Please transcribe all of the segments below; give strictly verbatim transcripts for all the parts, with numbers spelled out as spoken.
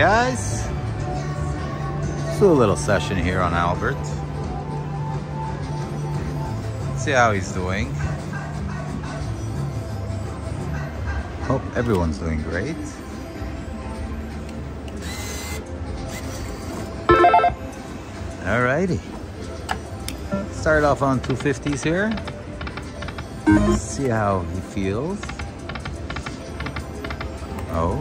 guys. Just a little session here on Albert. Let's see how he's doing. Hope everyone's doing great. Alrighty. Start off on two fifties here. Let's see how he feels. Oh.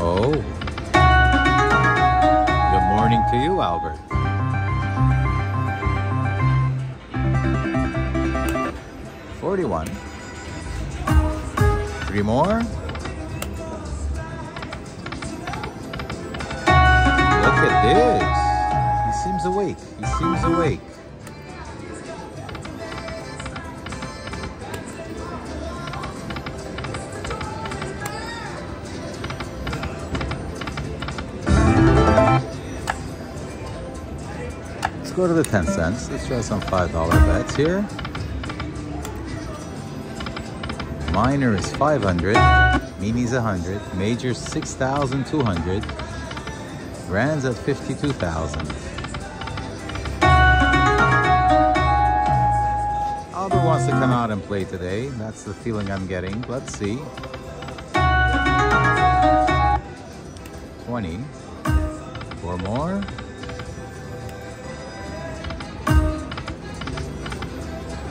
Oh. Good morning to you, Albert. forty-one. Three more. Look at this. He seems awake. He seems awake. Let's go to the ten cents. Let's try some five dollar bets here. Minor is five hundred, mini's one hundred, major six thousand two hundred, grand's at fifty-two thousand. Albert wants to come out and play today. That's the feeling I'm getting. Let's see. twenty. Four more.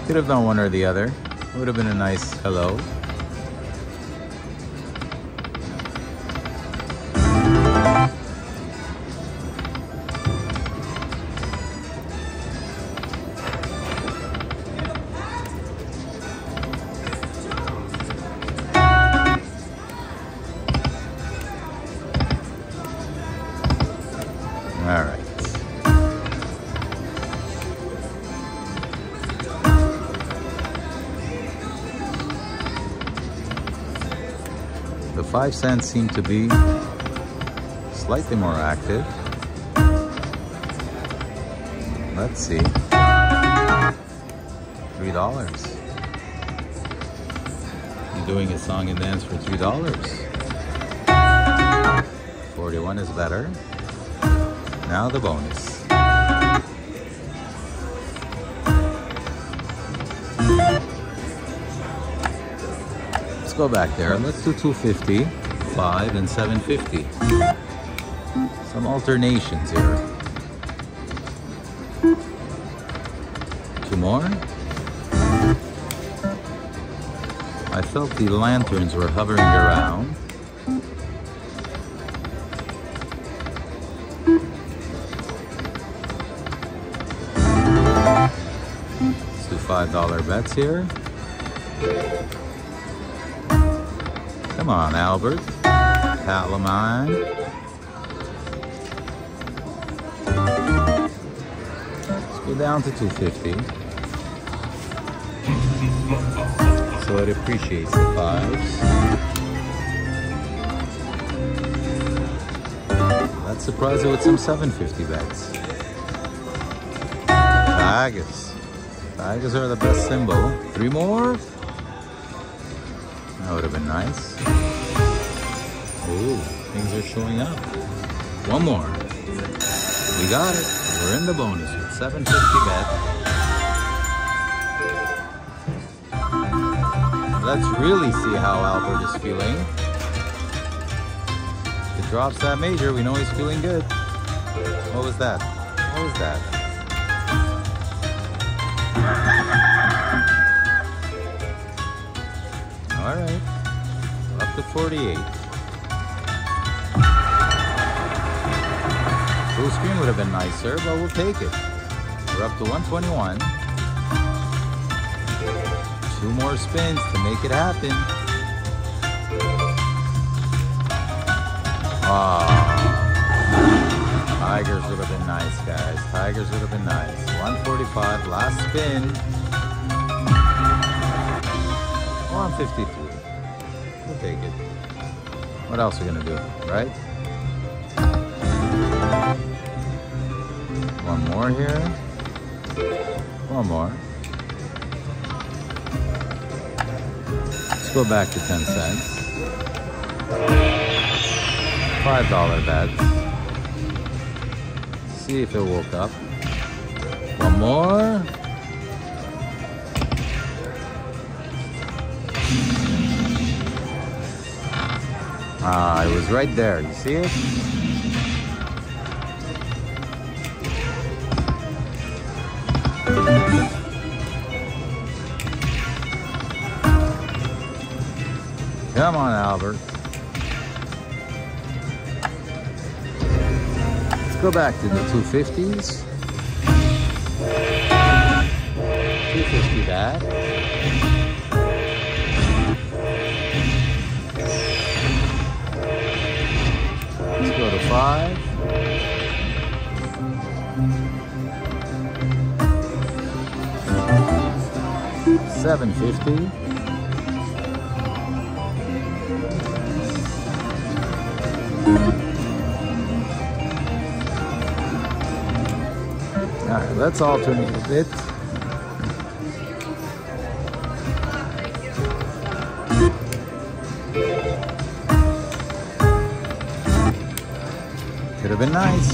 Could have done one or the other. Would have been a nice hello. Five cents seem to be slightly more active. Let's see. Three dollars. You're doing a song and dance for three dollars. forty-one is better. Now the bonus. Go back there. Let's do two fifty, five, and seven fifty. Some alternations here. Two more. I felt the lanterns were hovering around. Let's do five dollar bets here. Come on, Albert. Palomine. Let's go down to two fifty. So it appreciates the fives. Let's surprise it with some seven fifty bets. Tigers. Tigers are the best symbol. Three more. That would have been nice. Ooh, things are showing up. One more. We got it. We're in the bonus with seven fifty bet. Let's really see how Albert is feeling. If it drops that major, we know he's feeling good. What was that? What was that? All right, up to forty-eight. Full screen would have been nicer, but we'll take it. We're up to one twenty-one. Two more spins to make it happen. Ah, oh, Tigers would have been nice, guys. Tigers would have been nice. one forty-five, last spin. one fifty-three. We'll take it. What else are we gonna do, right? One more here. One more. Let's go back to ten cents. five dollar bets. See if it woke up. One more. Ah, it was right there. You see it? Come on, Albert. Let's go back to the two fifties. two fifty that. Go to five. Seven fifty. Alright, let's alternate a bit. Could have been nice.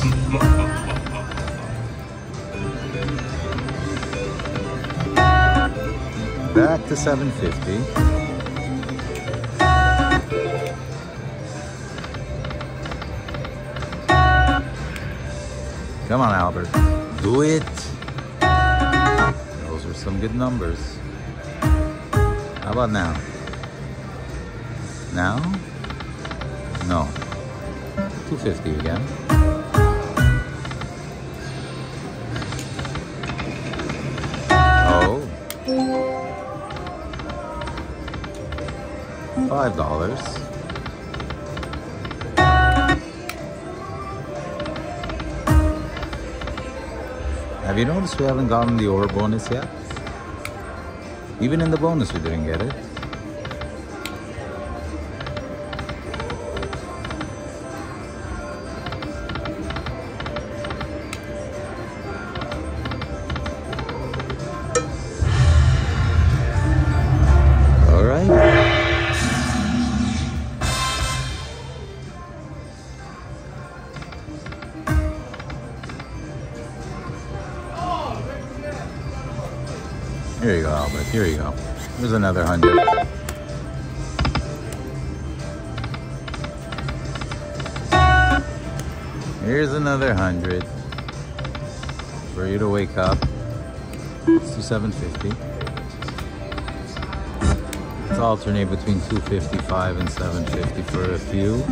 Back to seven fifty. Come on, Albert. Do it. Those are some good numbers. How about now? Now? No. two fifty again. Five dollars. Have you noticed we haven't gotten the ore bonus yet? Even in the bonus we didn't get it. Here you go, Albert. Here you go. Here's another hundred. Here's another hundred. For you to wake up. It's to seven fifty. Let's alternate between two fifty-five and seven fifty for a few.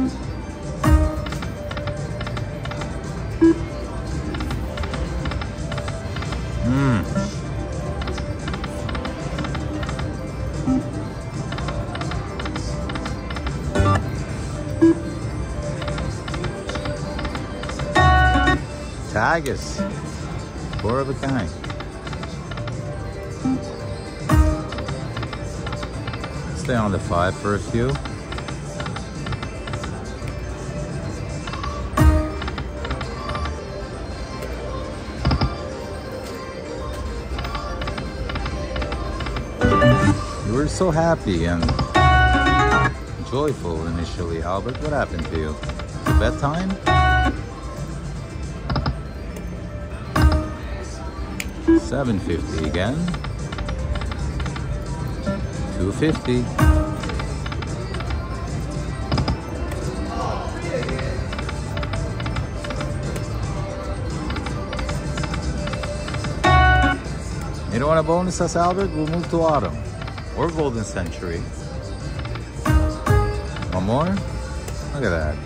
Tigers, four of a kind. Stay on the five for a few. You were so happy and joyful initially, Albert. What happened to you? Is it bedtime? seven fifty again. two fifty. You don't want to bonus us, Albert? We'll move to Autumn or Golden Century. One more? Look at that.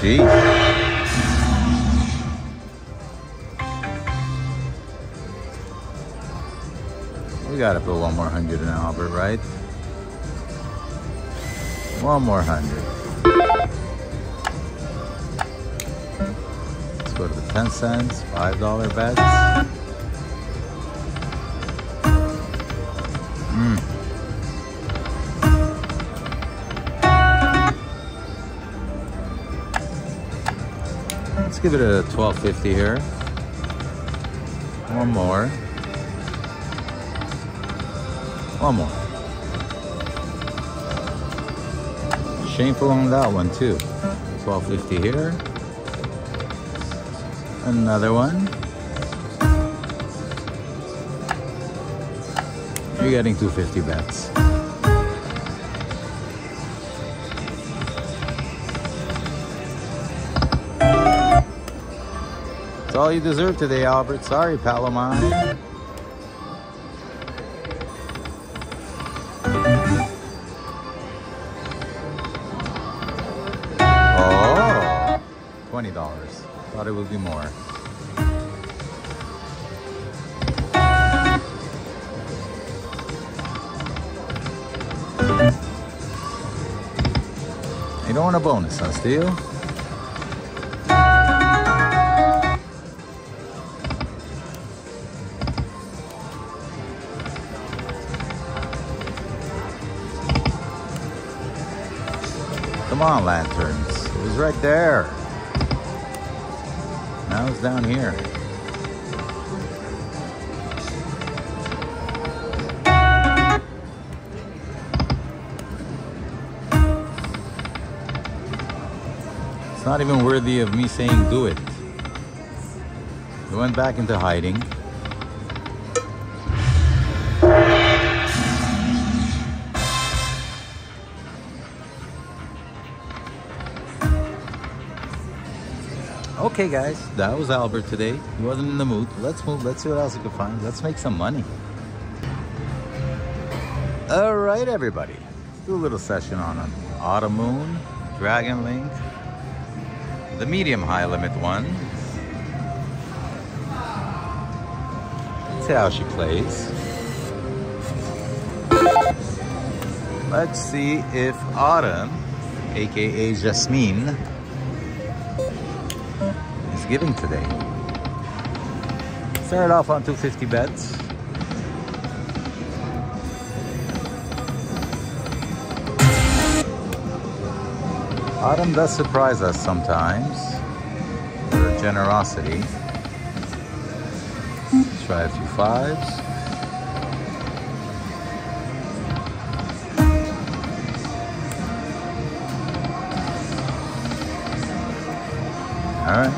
Sheesh. We gotta put one more hundred in Albert, right? One more hundred. Let's go to the ten cents, five dollar bets. Mm. Let's give it a twelve fifty here. One more. One more. Shameful on that one too. twelve fifty here. Another one. You're getting two fifty bets. It's all you deserve today, Albert. Sorry, Paloma. Oh, twenty dollars. Thought it would be more. You don't want a bonus, huh, Steel? Come on, lanterns. It was right there. Now it's down here. It's not even worthy of me saying do it. We went back into hiding. Okay guys, that was Albert today. He wasn't in the mood. Let's move, let's see what else we can find. Let's make some money. All right, everybody. Let's do a little session on an Autumn Moon, Dragon Link, the medium high limit one. Let's see how she plays. Let's see if Autumn, A K A Jasmine, giving today. Started off on two fifty bets. Autumn does surprise us sometimes with her generosity. Let's try a few fives. All right.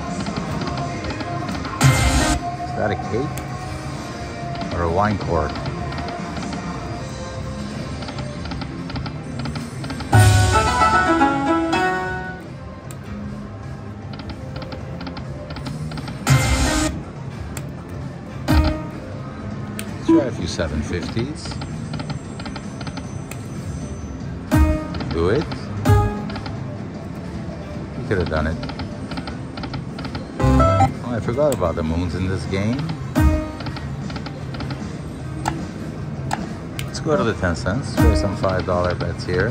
Is that a cake or a wine cork? Let's try a few seven fifties. Do it. We could have done it. I forgot about the moons in this game. Let's go to the ten cents for some five dollar bets here.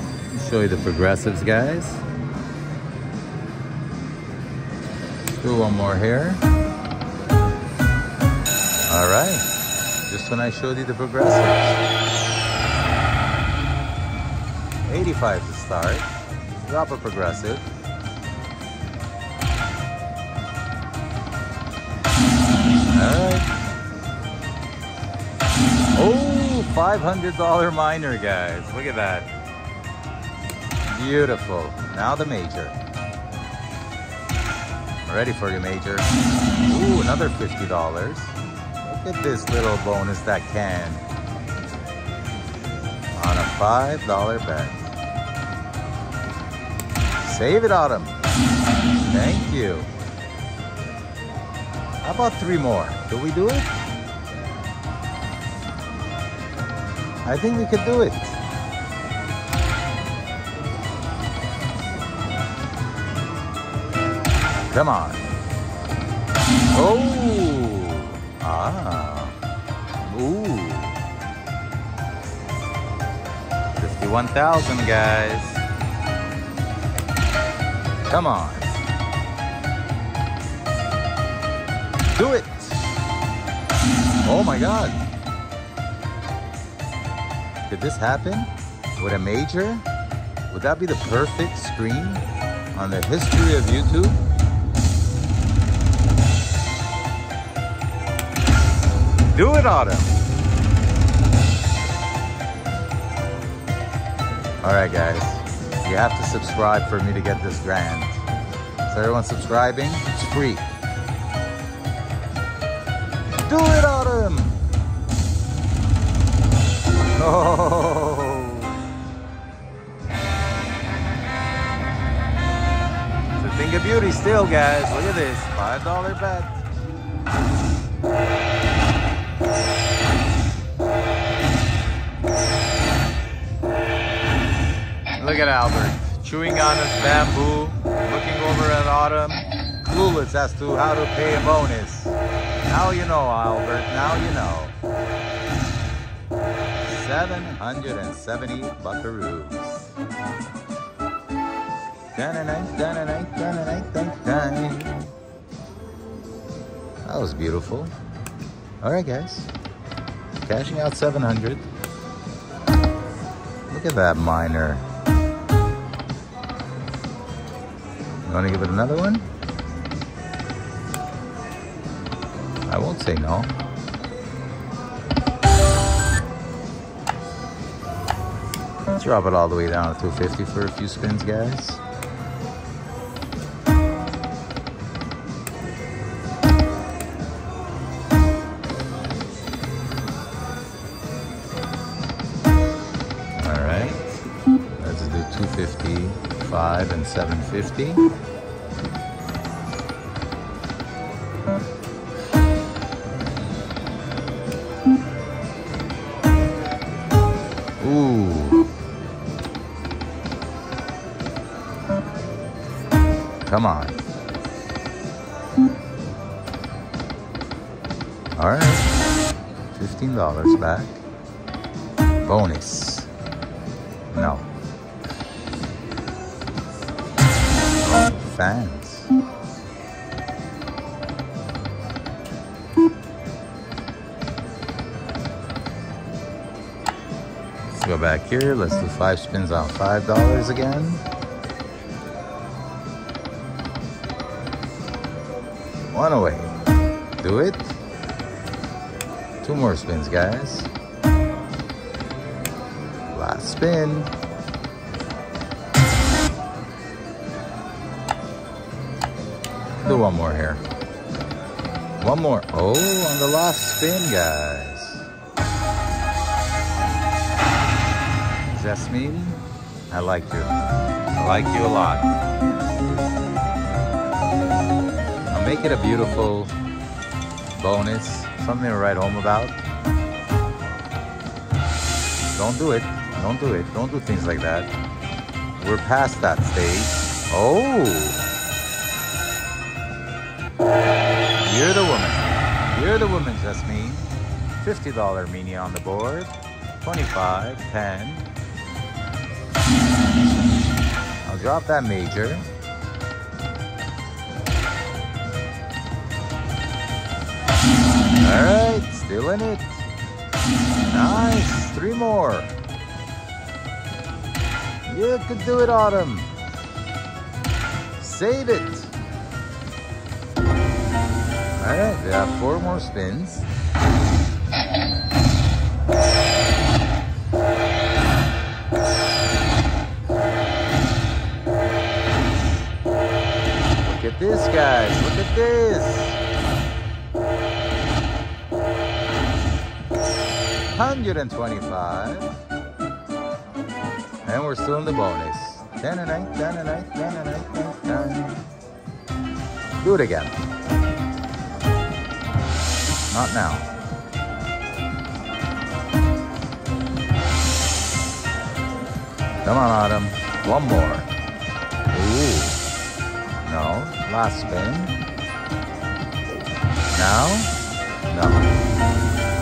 I'll show you the progressives, guys. Let's do one more here. All right, just when I showed you the progressives. eighty-five to start, drop a progressive. Alright. Oh, five hundred dollar minor, guys. Look at that. Beautiful. Now the major. Ready for your major. Ooh, another fifty dollars. Look at this little bonus that can. On a five dollar bet. Save it, Autumn. Thank you. How about three more? Could we do it? I think we could do it. Come on. Oh. Ah. Ooh. fifty-one thousand, guys. Come on. Do it. Oh my God. Did this happen? With a major? Would that be the perfect screen on the history of YouTube? Do it, Autumn. All right, guys. You have to subscribe for me to get this grand. So everyone subscribing, it's free. Do it, Autumn. Oh. Think of beauty still, guys. Look at this five dollar bet. Look at Albert chewing on his bamboo, looking over at Autumn, clueless as to how to pay a bonus. Now you know, Albert. Now you know. seven hundred seventy buckaroos. That was beautiful. All right, guys. Cashing out seven hundred. Look at that miner. You want to give it another one? I won't say no. Let's drop it all the way down to two fifty for a few spins, guys. two fifty-five and seven fifty. Ooh. Come on. All right. fifteen dollars back. Bonus. No. Fans. Let's go back here. Let's do five spins on five dollars again. One away. Do it. Two more spins, guys. Last spin. Do one more here. One more. Oh, on the last spin, guys. Jasmine, I like you. I like you a lot. I'll make it a beautiful bonus. Something to write home about. Don't do it. Don't do it. Don't do things like that. We're past that stage. Oh. You're the woman. You're the woman, Jasmine. fifty dollar mini on the board. twenty-five, ten. I'll drop that major. All right, still in it. Nice. Three more. You could do it, Autumn. Save it. All right, we have four more spins. Look at this, guys. Look at this. one hundred twenty-five. And we're still in the bonus. Ten and eight, ten and eight, ten and eight, ten and eight. Do it again. Not now. Come on, Autumn. One more. Ooh. No. Last spin. Now? No.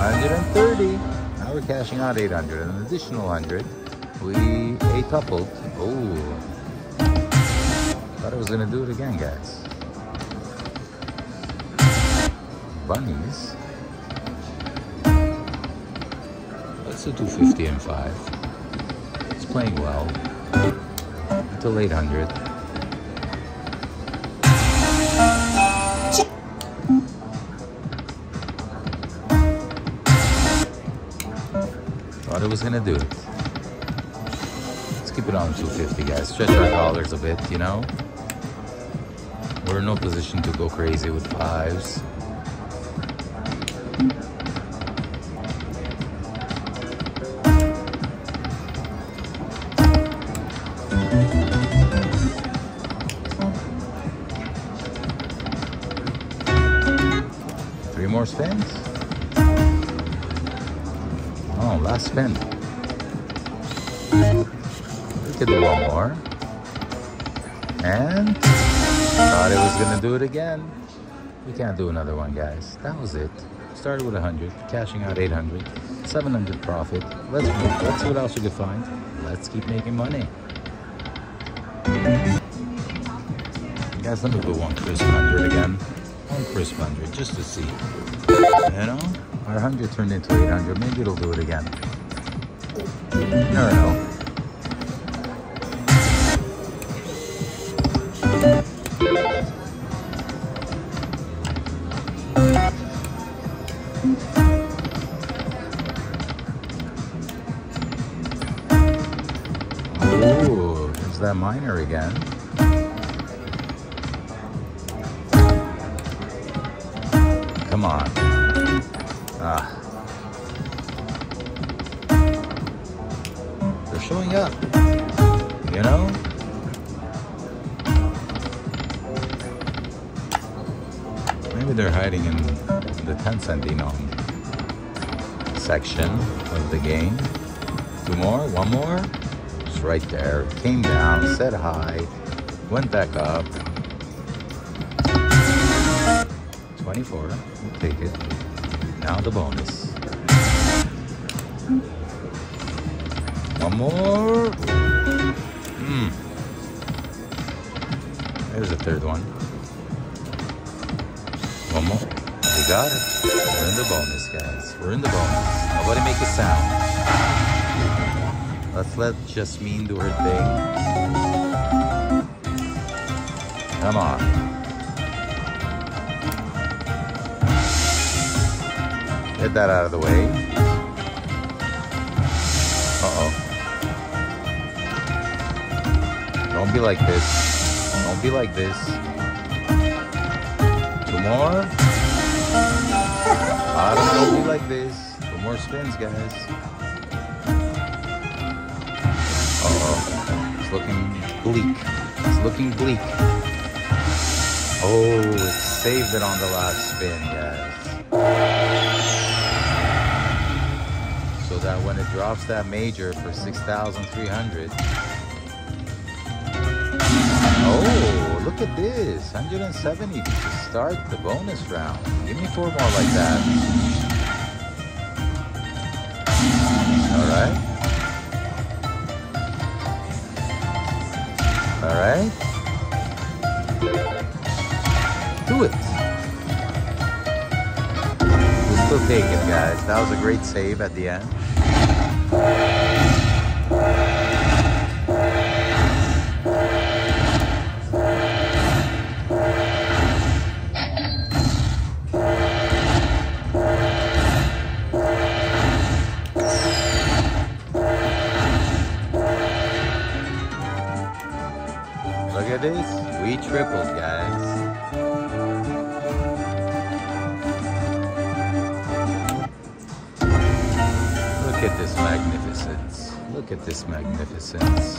one hundred thirty. Now we're cashing out eight hundred. An additional one hundred. We eight-tupled. Ooh. Thought I was going to do it again, guys. Bunnies. Let's do two fifty and five. It's playing well. till eight hundred. Thought it was gonna do it. Let's keep it on two fifty, guys. Stretch our dollars a bit, you know? We're in no position to go crazy with fives. Three more spins. Oh, last spin. We could do one more. And thought it was gonna do it again. We can't do another one, guys. That was it. Started with one hundred, cashing out eight hundred, seven hundred profit. Let's move. Let's see what else we can find. Let's keep making money. Guys, let me do one crisp one hundred again. One crisp one hundred, just to see. You know, our one hundred turned into eight hundred. Maybe it'll do it again. No, no. Ooh, there's that miner again. Come on. Ah. They're showing up. You know? Maybe they're hiding in the ten centimon section of the game. Two more? One more? It's right there. Came down, said hi, went back up. twenty-four, we'll take it. Now the bonus. One more. Mm. There's a third one. One more. We got it. We're in the bonus, guys. We're in the bonus. Nobody make a sound. Let's let Jasmine do her thing. Come on. Get that out of the way. Uh-oh. Don't be like this. Don't be like this. More. I don't know if we like this. Two more spins, guys. Uh-oh. It's looking bleak. It's looking bleak. Oh, it saved it on the last spin, guys. So that when it drops that major for six thousand three hundred. Oh, look at this. one hundred seventy. Start the bonus round. Give me four more like that. Alright. Alright. Do it. We'll still take it, guys. That was a great save at the end. Look at this, we tripled, guys. Look at this magnificence. Look at this magnificence.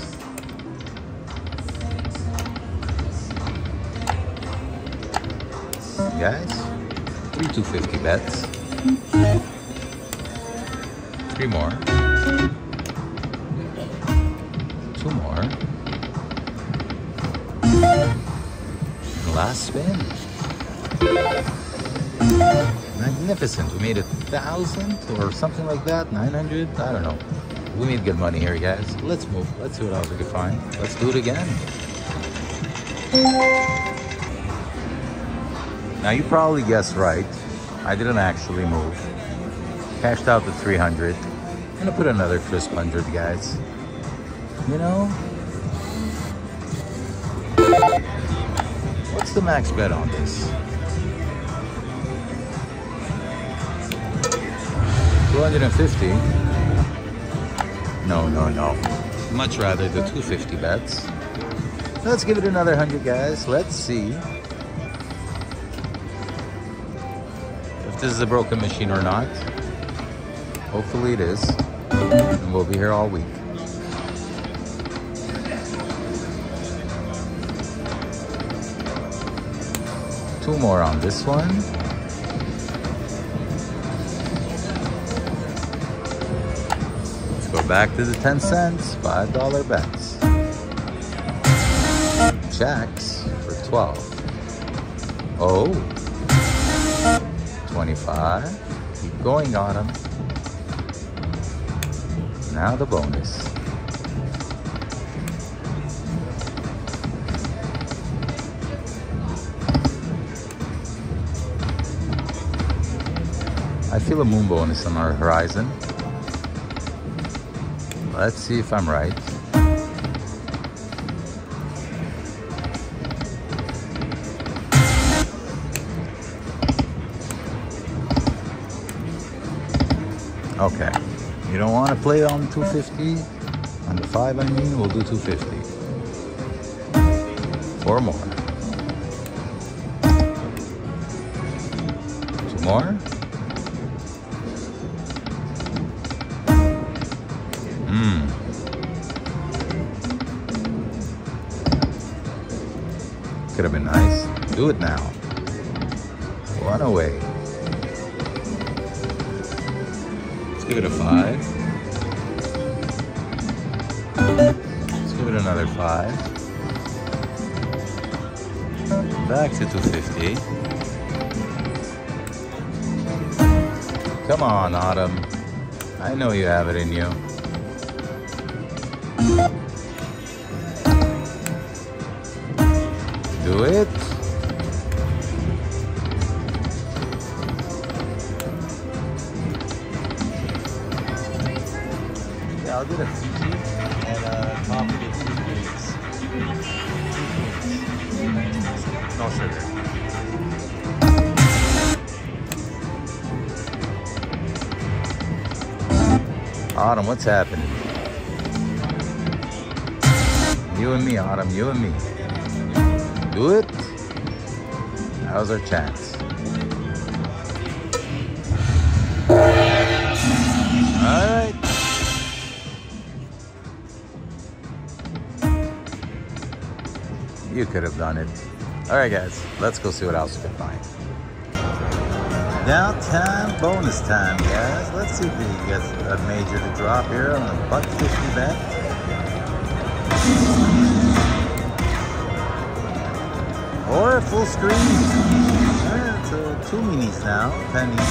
Guys, three two fifty bets. Three more. Two more. Last spin. Magnificent. We made a thousand or something like that. nine hundred. I don't know. We made good money here, guys. Let's move. Let's see what else we can find. Let's do it again. Now, you probably guessed right. I didn't actually move. Cashed out the three hundred. I'm going to put another crisp one hundred, guys. You know? What's the max bet on this? two hundred fifty. No, no, no. Much rather the two fifty bets. Let's give it another one hundred, guys. Let's see if this is a broken machine or not. Hopefully it is. And we'll be here all week. Two more on this one. Let's go back to the ten cents, five dollar bets. Jacks for twelve. Oh. twenty-five. Keep going, Autumn. Now the bonus. I feel a moon bonus on our horizon. Let's see if I'm right. Okay, you don't want to play on two fifty, on the five I mean, we'll do two fifty. Four more. Two more. Could have been nice. Do it now. One away. Let's give it a five. Let's give it another five. Back to two fifty. Come on, Autumn. I know you have it in you. Do it. Yeah, I'll do the Fiji and uh, coffee with two beans. No sugar. Autumn, what's happening? You and me, Autumn, you and me. Do it. That was our chance. All right. You could have done it. All right, guys. Let's go see what else we can find. Now time, bonus time, guys. Let's see if we can get a major to drop here on a buck fifty bet. Or a full screen. Yeah, it's uh, two minis now, pennies.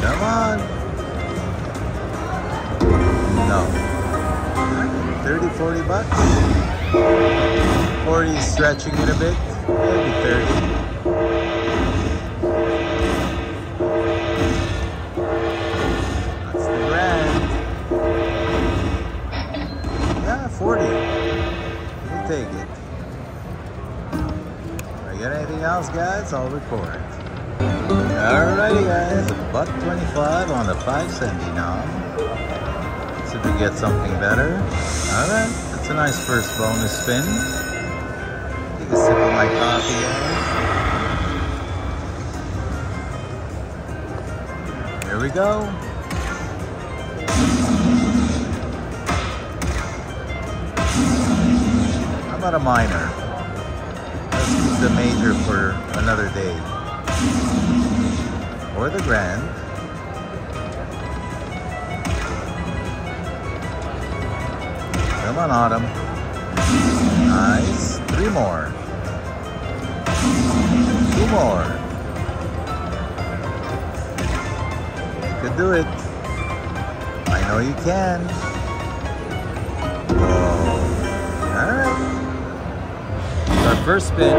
Come on. No. thirty, forty bucks. forty is stretching it a bit. Maybe thirty. forty. We'll take it. If I get anything else, guys, I'll record it. Alrighty, guys. A buck twenty-five on the five Sunday now. Let's see if we get something better. Alright, that's a nice first bonus spin. Take a sip of my coffee, guys. Here we go. Not a minor. Let's keep the major for another day. Or the grand. Come on, Autumn. Nice. Three more. Two more. You could do it. I know you can. First spin.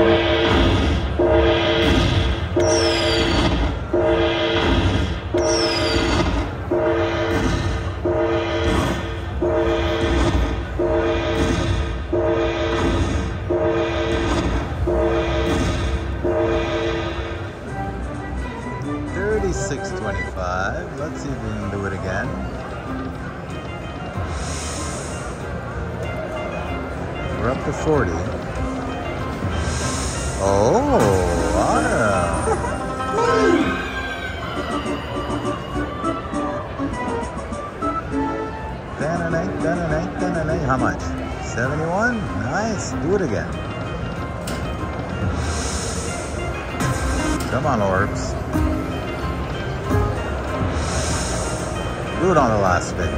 We're up to forty. Oh, Autumn. Da-na-na, da-na-na, da-na-na. How much? seventy-one? Nice. Do it again. Come on, orbs. Do it on the last bit.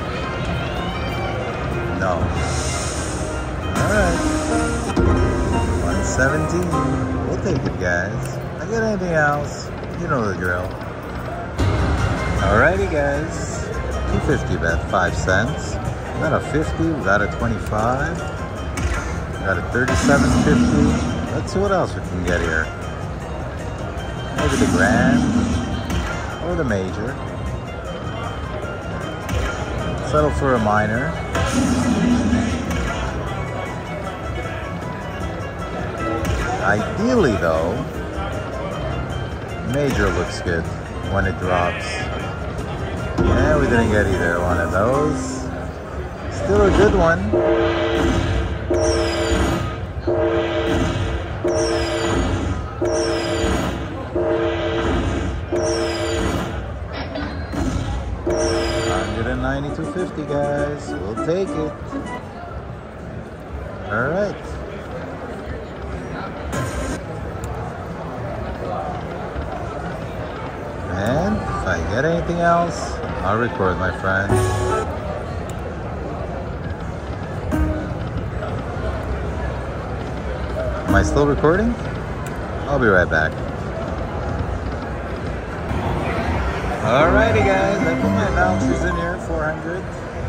No. Alright. one seventeen. We'll take it, guys. I get anything else, you know the drill. Alrighty, guys. two fifty bet, five cents. We got a fifty, we got a twenty-five. We got a thirty-seven fifty. Let's see what else we can get here. Maybe the grand or the major. Settle for a minor. Ideally, though, major looks good when it drops. Yeah, we didn't get either one of those. Still a good one. one ninety-two fifty, guys. We'll take it. All right. And if I get anything else, I'll record, my friend. Am I still recording? I'll be right back. Alrighty, guys, I put my vouchers in here, four hundred,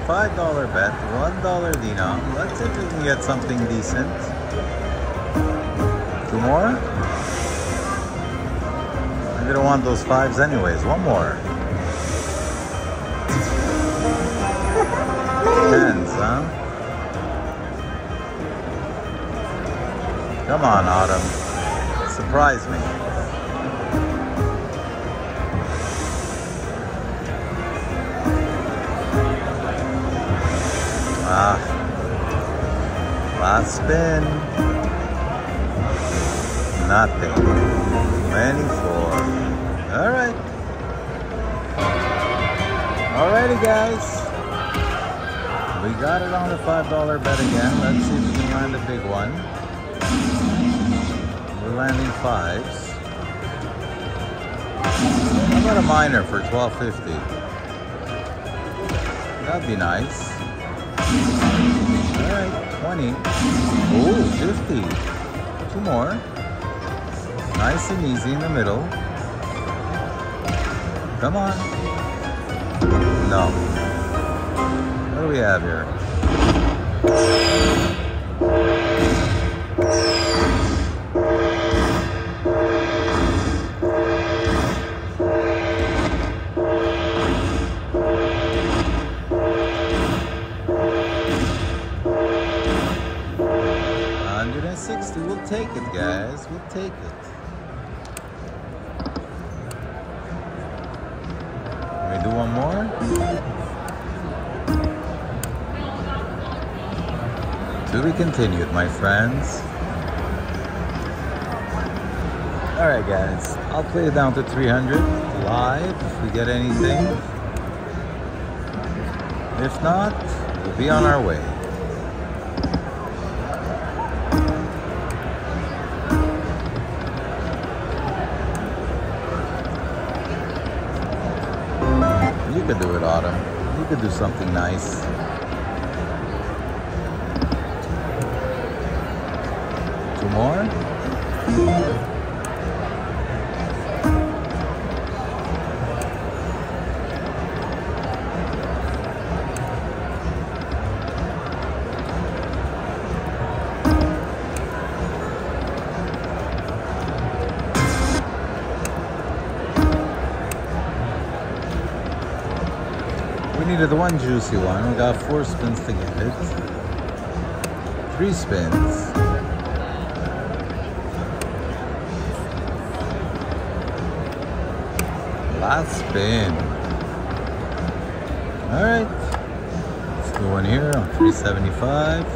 five dollar bet, one dollar denom. Let's see if we can get something decent. Two more? I'm gonna want those fives anyways, one more. Tens, huh? Come on, Autumn. Surprise me. Ah, last spin, nothing, twenty-four, alright, alrighty, guys, we got it on the five dollar bet again. Let's see if we can land a big one. We're landing fives. How about a minor for twelve fifty, that'd be nice. Alright, twenty. Ooh, fifty. Two more. Nice and easy in the middle. Come on. No. What do we have here? one sixty, we'll take it, guys, we'll take it. Can we do one more? To be continued, my friends. Alright, guys, I'll play it down to three hundred live if we get anything. If not, we'll be on our way. You could do it, Autumn. You could do something nice. Two more? The one juicy one. We got four spins to get it. Three spins. Last spin. Alright. Let's do one here on three seventy-five.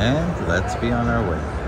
and let's be on our way.